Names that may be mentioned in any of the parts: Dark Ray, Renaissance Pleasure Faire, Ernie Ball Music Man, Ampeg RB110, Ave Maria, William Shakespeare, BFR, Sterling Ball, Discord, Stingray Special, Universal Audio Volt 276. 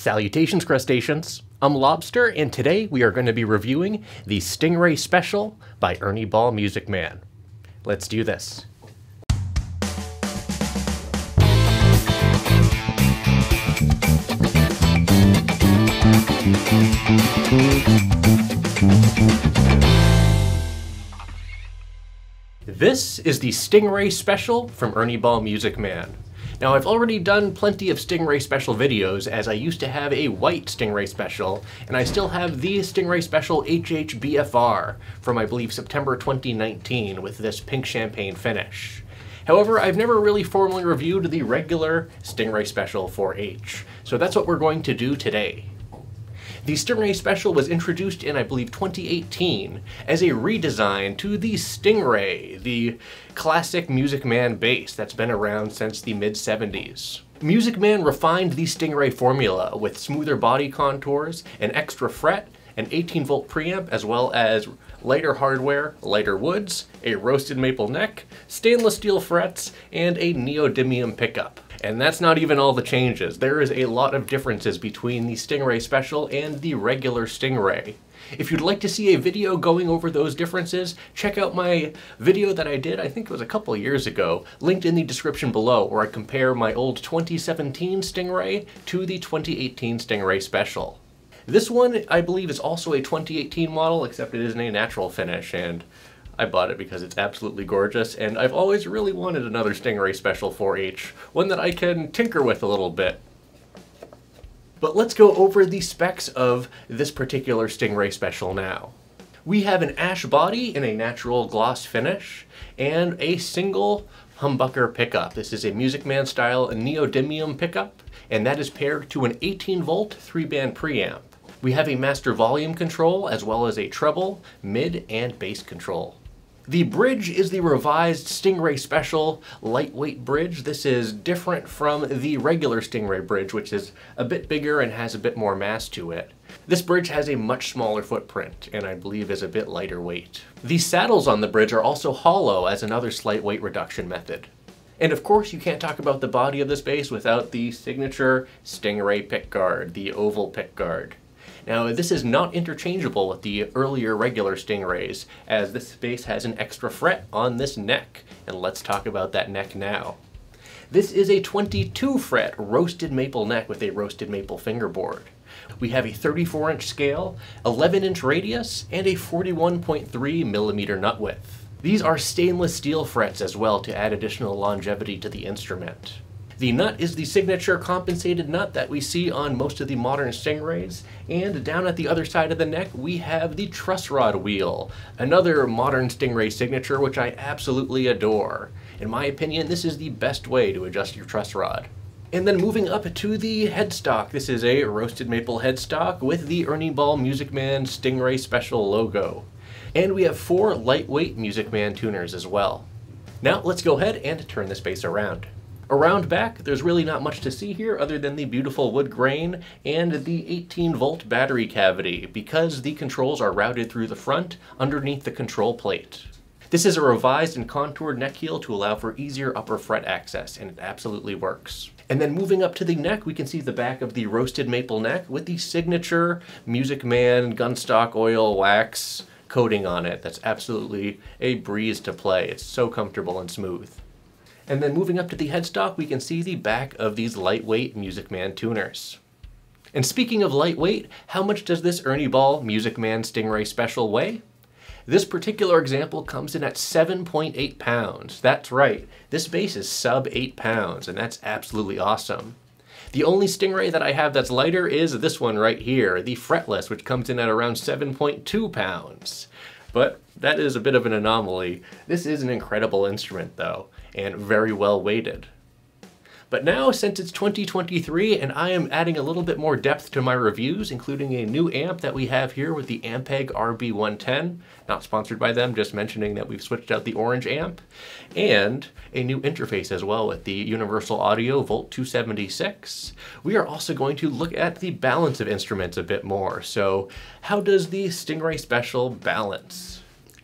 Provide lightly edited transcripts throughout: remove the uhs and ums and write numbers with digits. Salutations, crustaceans. I'm Lobster, and today we are going to be reviewing the Stingray Special by Ernie Ball Music Man. Let's do this. This is the Stingray Special from Ernie Ball Music Man. Now, I've already done plenty of Stingray Special videos, as I used to have a white Stingray Special, and I still have the Stingray Special HHBFR from, I believe, September 2019 with this pink champagne finish. However, I've never really formally reviewed the regular Stingray Special 4H, so that's what we're going to do today. The Stingray Special was introduced in, I believe, 2018 as a redesign to the Stingray, the classic Music Man bass that's been around since the mid-70s. Music Man refined the Stingray formula with smoother body contours, an extra fret, an 18-volt preamp, as well as lighter hardware, lighter woods, a roasted maple neck, stainless steel frets, and a neodymium pickup. And that's not even all the changes. There is a lot of differences between the Stingray Special and the regular Stingray. If you'd like to see a video going over those differences, check out my video that I did, I think it was a couple years ago, linked in the description below, where I compare my old 2017 Stingray to the 2018 Stingray Special. This one, I believe, is also a 2018 model, except it isn't a natural finish, and I bought it because it's absolutely gorgeous, and I've always really wanted another Stingray Special 4H, one that I can tinker with a little bit. But let's go over the specs of this particular Stingray Special now. We have an ash body in a natural gloss finish, and a single humbucker pickup. This is a Music Man style neodymium pickup, and that is paired to an 18-volt 3-band preamp. We have a master volume control, as well as a treble, mid, and bass control. The bridge is the revised Stingray Special lightweight bridge. This is different from the regular Stingray bridge, which is a bit bigger and has a bit more mass to it. This bridge has a much smaller footprint, and I believe is a bit lighter weight. The saddles on the bridge are also hollow as another slight weight reduction method. And of course, you can't talk about the body of this bass without the signature Stingray pickguard, the oval pickguard. Now, this is not interchangeable with the earlier regular Stingrays, as this bass has an extra fret on this neck, and let's talk about that neck now. This is a 22-fret roasted maple neck with a roasted maple fingerboard. We have a 34-inch scale, 11-inch radius, and a 41.3mm nut width. These are stainless steel frets as well to add additional longevity to the instrument. The nut is the signature compensated nut that we see on most of the modern Stingrays, and down at the other side of the neck we have the truss rod wheel, another modern Stingray signature which I absolutely adore. In my opinion, this is the best way to adjust your truss rod. And then moving up to the headstock, this is a roasted maple headstock with the Ernie Ball Music Man Stingray Special logo. And we have four lightweight Music Man tuners as well. Now let's go ahead and turn this bass around. Around back, there's really not much to see here other than the beautiful wood grain and the 18-volt battery cavity, because the controls are routed through the front underneath the control plate. This is a revised and contoured neck heel to allow for easier upper fret access, and it absolutely works. And then moving up to the neck, we can see the back of the roasted maple neck with the signature Music Man gunstock oil wax coating on it. That's absolutely a breeze to play. It's so comfortable and smooth. And then moving up to the headstock, we can see the back of these lightweight Music Man tuners. And speaking of lightweight, how much does this Ernie Ball Music Man Stingray Special weigh? This particular example comes in at 7.8 pounds. That's right, this bass is sub 8 pounds, and that's absolutely awesome. The only Stingray that I have that's lighter is this one right here, the fretless, which comes in at around 7.2 pounds. But that is a bit of an anomaly. This is an incredible instrument though, and very well weighted. But now, since it's 2023 and I am adding a little bit more depth to my reviews, including a new amp that we have here with the Ampeg RB110, not sponsored by them, just mentioning that we've switched out the orange amp, and a new interface as well with the Universal Audio Volt 276, we are also going to look at the balance of instruments a bit more. So how does the Stingray Special balance?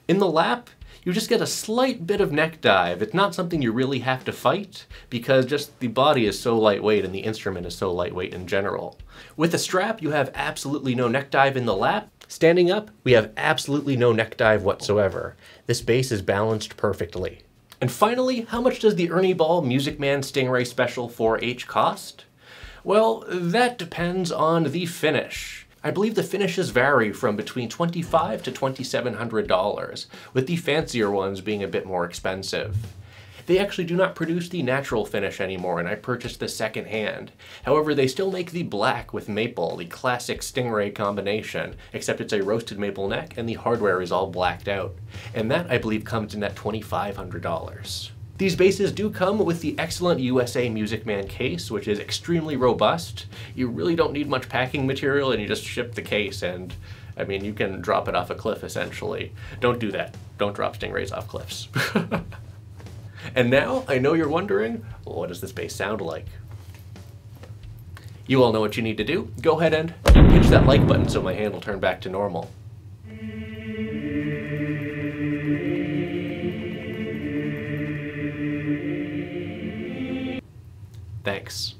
In the lap, you just get a slight bit of neck dive. It's not something you really have to fight because just the body is so lightweight and the instrument is so lightweight in general. With a strap, you have absolutely no neck dive in the lap. Standing up, we have absolutely no neck dive whatsoever. This bass is balanced perfectly. And finally, how much does the Ernie Ball Music Man Stingray Special 4H cost? Well, that depends on the finish. I believe the finishes vary from between $2,500 to $2,700, with the fancier ones being a bit more expensive. They actually do not produce the natural finish anymore, and I purchased this secondhand. However, they still make the black with maple, the classic Stingray combination, except it's a roasted maple neck and the hardware is all blacked out. And that, I believe, comes in at $2,500. These basses do come with the excellent USA Music Man case, which is extremely robust. You really don't need much packing material, and you just ship the case, and I mean, you can drop it off a cliff, essentially. Don't do that. Don't drop Stingrays off cliffs. And now, I know you're wondering, well, what does this bass sound like? You all know what you need to do. Go ahead and pinch that like button so my hand will turn back to normal. Thanks.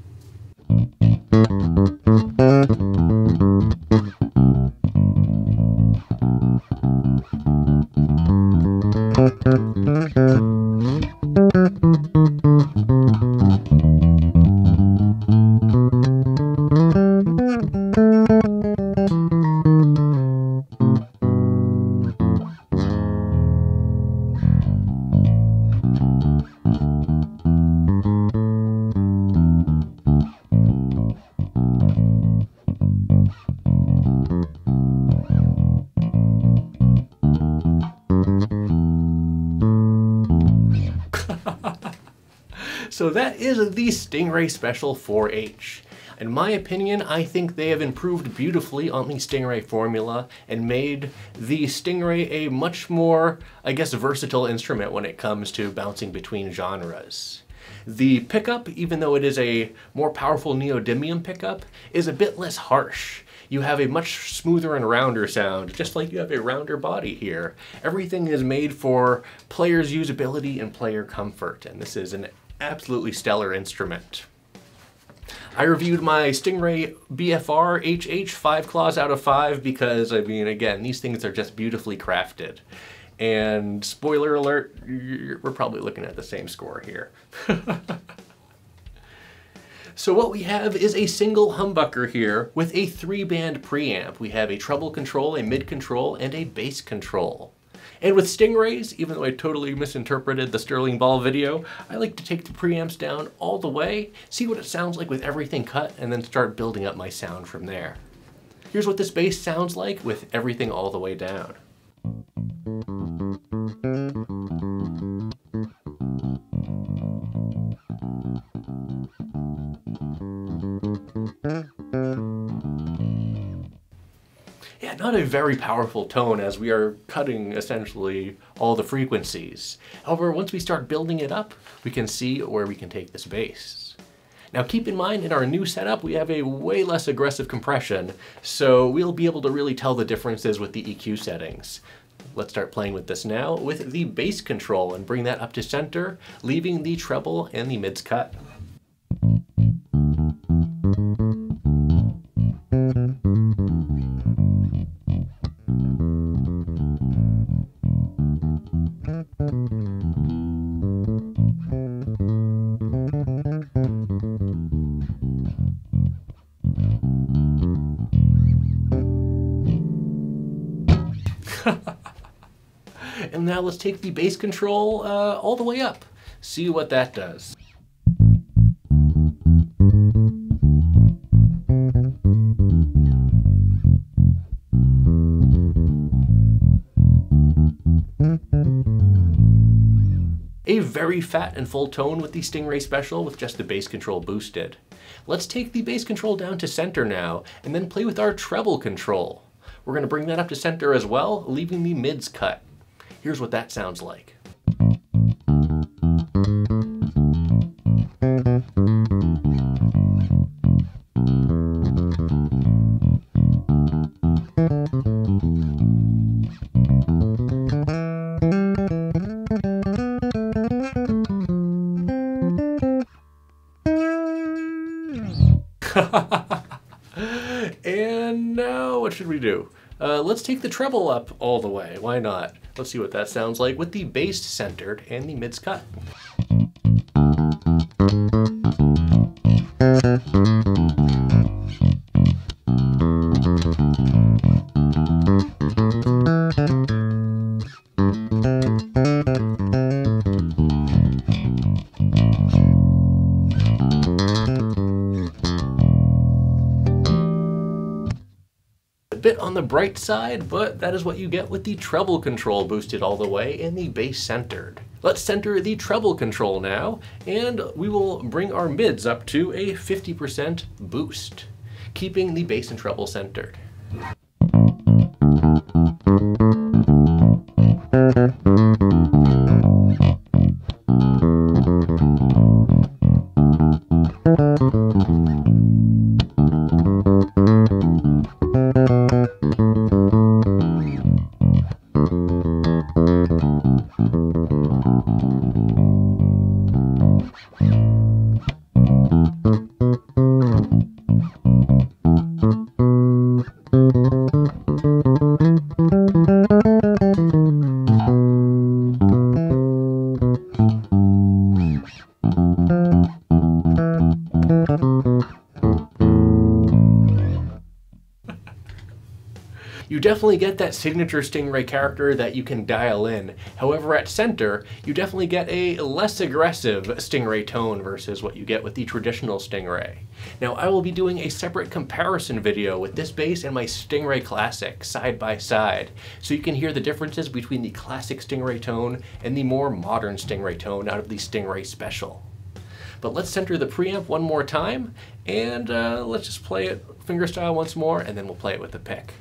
So that is the Stingray Special 4H. In my opinion, I think they have improved beautifully on the Stingray formula and made the Stingray a much more, I guess, versatile instrument when it comes to bouncing between genres. The pickup, even though it is a more powerful neodymium pickup, is a bit less harsh. You have a much smoother and rounder sound, just like you have a rounder body here. Everything is made for players' usability and player comfort, and this is an absolutely stellar instrument. I reviewed my Stingray BFR HH 5 claws out of 5 because, I mean, again, these things are just beautifully crafted. And spoiler alert, we're probably looking at the same score here. So what we have is a single humbucker here with a 3-band preamp. We have a treble control, a mid control, and a bass control. And with Stingrays, even though I totally misinterpreted the Sterling Ball video, I like to take the preamps down all the way, see what it sounds like with everything cut, and then start building up my sound from there. Here's what this bass sounds like with everything all the way down. Yeah, not a very powerful tone as we are cutting essentially all the frequencies. However, once we start building it up, we can see where we can take this bass. Now keep in mind, in our new setup, we have a way less aggressive compression, so we'll be able to really tell the differences with the EQ settings. Let's start playing with this now with the bass control and bring that up to center, leaving the treble and the mids cut. And now let's take the bass control all the way up, see what that does. A very fat and full tone with the Stingray Special with just the bass control boosted. Let's take the bass control down to center now and then play with our treble control. We're going to bring that up to center as well, leaving the mids cut. Here's what that sounds like. And now what should we do? Let's take the treble up all the way. Why not? Let's see what that sounds like with the bass centered and the mids cut. Bit on the bright side, but that is what you get with the treble control boosted all the way and the bass centered. Let's center the treble control now, and we will bring our mids up to a 50% boost, keeping the bass and treble centered. You definitely get that signature Stingray character that you can dial in. However, at center, you definitely get a less aggressive Stingray tone versus what you get with the traditional Stingray. Now, I will be doing a separate comparison video with this bass and my Stingray Classic side by side, so you can hear the differences between the classic Stingray tone and the more modern Stingray tone out of the Stingray Special. But let's center the preamp one more time, and let's just play it fingerstyle once more, and then we'll play it with the pick.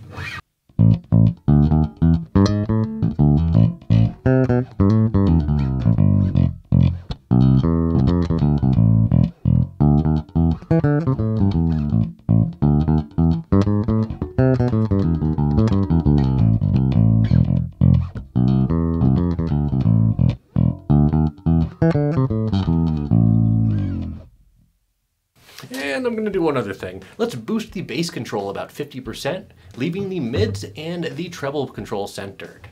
And I'm going to do one other thing. Let's boost the bass control about 50%, leaving the mids and the treble control centered.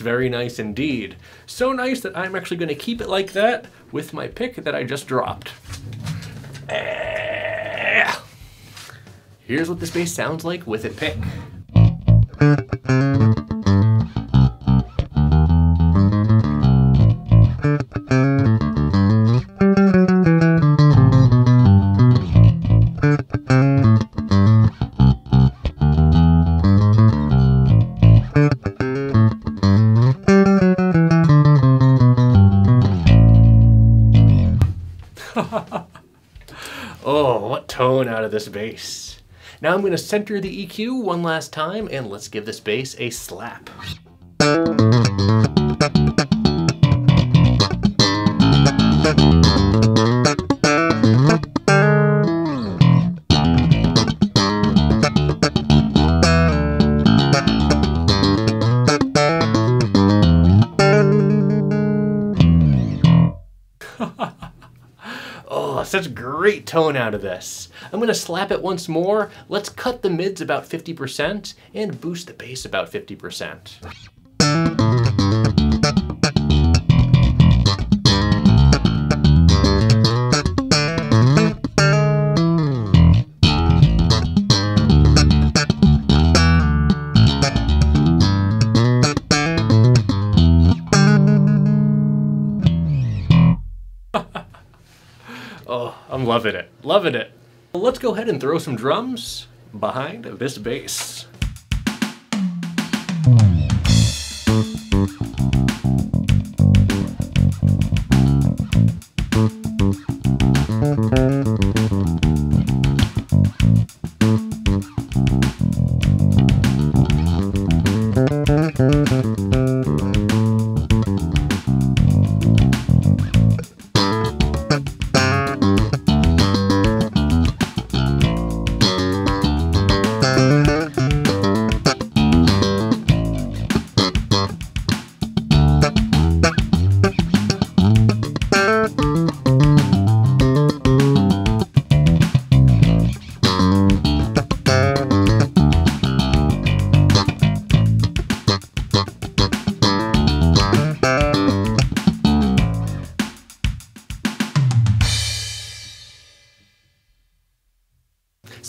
Very nice indeed. So nice that I'm actually going to keep it like that with my pick that I just dropped. Here's what this bass sounds like with a pick. Oh, what tone out of this bass. Now I'm going to center the EQ one last time, and let's give this bass a slap. Such great tone out of this. I'm going to slap it once more. Let's cut the mids about 50% and boost the bass about 50%. Oh, I'm loving it. Loving it. Well, let's go ahead and throw some drums behind this bass.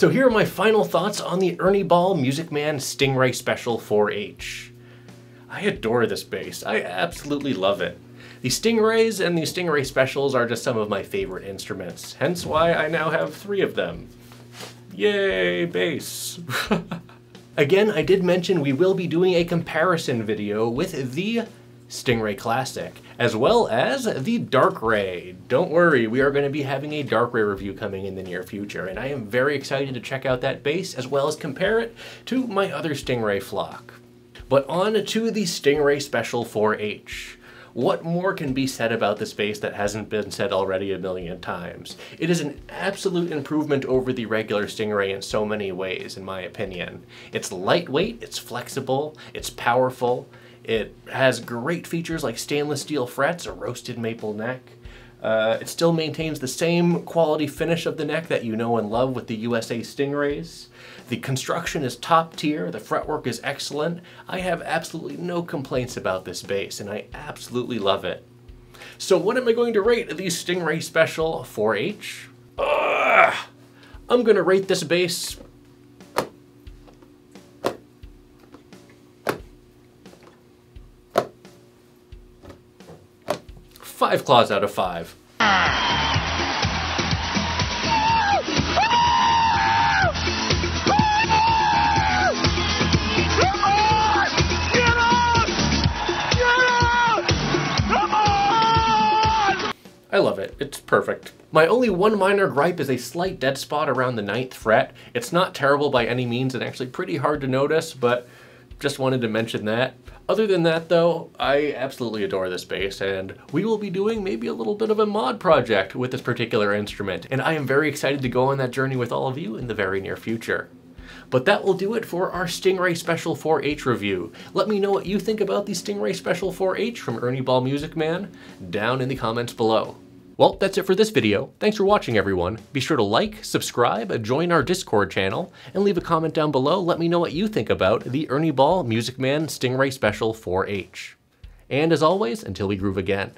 So here are my final thoughts on the Ernie Ball Music Man Stingray Special 4H. I adore this bass. I absolutely love it. The Stingrays and the Stingray Specials are just some of my favorite instruments, hence why I now have 3 of them. Yay, bass. Again, I did mention we will be doing a comparison video with the Stingray Classic, as well as the Dark Ray. Don't worry, we are going to be having a Dark Ray review coming in the near future, and I am very excited to check out that bass as well as compare it to my other Stingray flock. But on to the Stingray Special 4H. What more can be said about this bass that hasn't been said already a million times? It is an absolute improvement over the regular Stingray in so many ways, in my opinion. It's lightweight, it's flexible, it's powerful, it has great features like stainless steel frets, a roasted maple neck. It still maintains the same quality finish of the neck that you know and love with the USA Stingrays. The construction is top tier, the fretwork is excellent. I have absolutely no complaints about this bass, and I absolutely love it. So what am I going to rate the Stingray Special 4H? I'm gonna rate this bass 5 claws out of 5. I love it. It's perfect. My only one minor gripe is a slight dead spot around the 9th fret. It's not terrible by any means and actually pretty hard to notice, but just wanted to mention that. Other than that though, I absolutely adore this bass, and we will be doing maybe a little bit of a mod project with this particular instrument, and I am very excited to go on that journey with all of you in the very near future. But that will do it for our Stingray Special 4H review. Let me know what you think about the Stingray Special 4H from Ernie Ball Music Man down in the comments below. Well, that's it for this video. Thanks for watching, everyone. Be sure to like, subscribe, join our Discord channel, and leave a comment down below. Let me know what you think about the Ernie Ball Music Man Stingray Special 4H. And as always, until we groove again.